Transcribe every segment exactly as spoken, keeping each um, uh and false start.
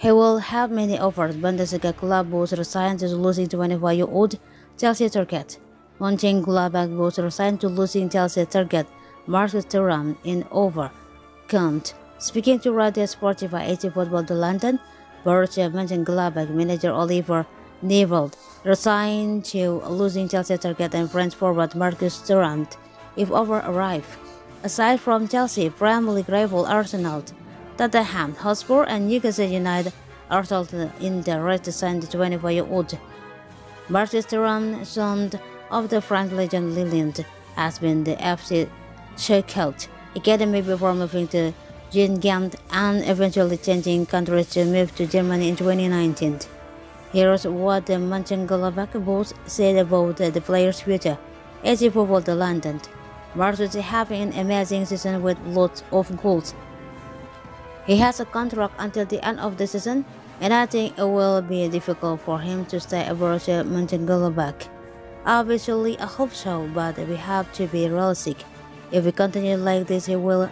He will have many offers. Bundesliga club both resigned to losing twenty-five-year-old Chelsea target. Mönchengladbach both resigned to losing Chelsea target Marcus Thuram in over. Compt. Speaking to Radio Sportiva eighty Football to London, Borussia Mönchengladbach manager Oliver Neuville resigned to losing Chelsea target and French forward Marcus Thuram if over arrive. Aside from Chelsea, Premier League rival Arsenal, Tottenham Hotspur and Newcastle United are told in the race to sign the twenty-five-year-old. Marcus Thuram, son of the French legend Lillian, has been the F C Sochaux academy before moving to Guingamp and eventually changing countries to move to Germany in twenty nineteen. Here's what the Mönchengladbach boss said about the player's future. As he football to London, Marcus is having an amazing season with lots of goals. He has a contract until the end of the season, and I think it will be difficult for him to stay at Borussia Mönchengladbach. Obviously, I hope so, but we have to be realistic. If we continue like this, he will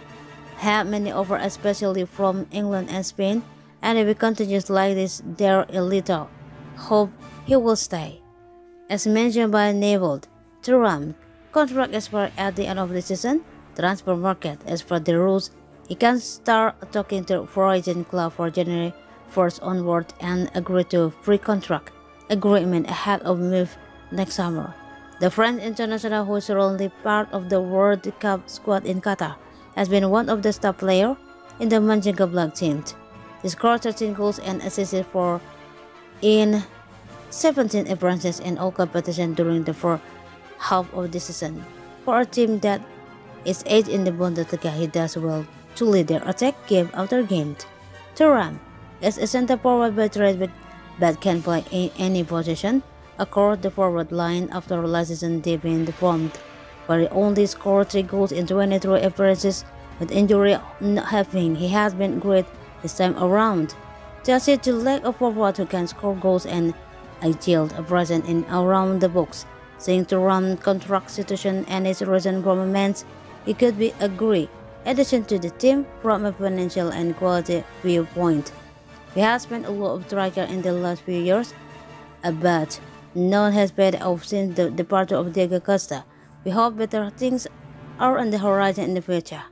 have many offers, especially from England and Spain, and if he continues like this, there is little hope he will stay. As mentioned by Neuville, Thuram contract expires at the end of the season. Transfer market, as per the rules, he can start talking to foreign club for January first onward and agree to free contract agreement ahead of move next summer. The French international, who is currently part of the World Cup squad in Qatar, has been one of the star players in the Mönchengladbach team. He scored thirteen goals and assisted for in seventeen appearances in all competitions during the first half of the season. For a team that is eight in the Bundesliga, he does well to lead their attack game after game. Thuram is a center forward by trade but can play in any position across the forward line after last season deep in the form, where he only scored three goals in twenty-three appearances. With injury not having, he has been great this time around. Chelsea to lack a forward who can score goals and ideal presence in around the box. Seeing Thuram's contract situation and his recent performance, he could be a great addition to the team from a financial and quality viewpoint. We have spent a lot of striker in the last few years, but none has paid off since the departure of Diego Costa. We hope better things are on the horizon in the future.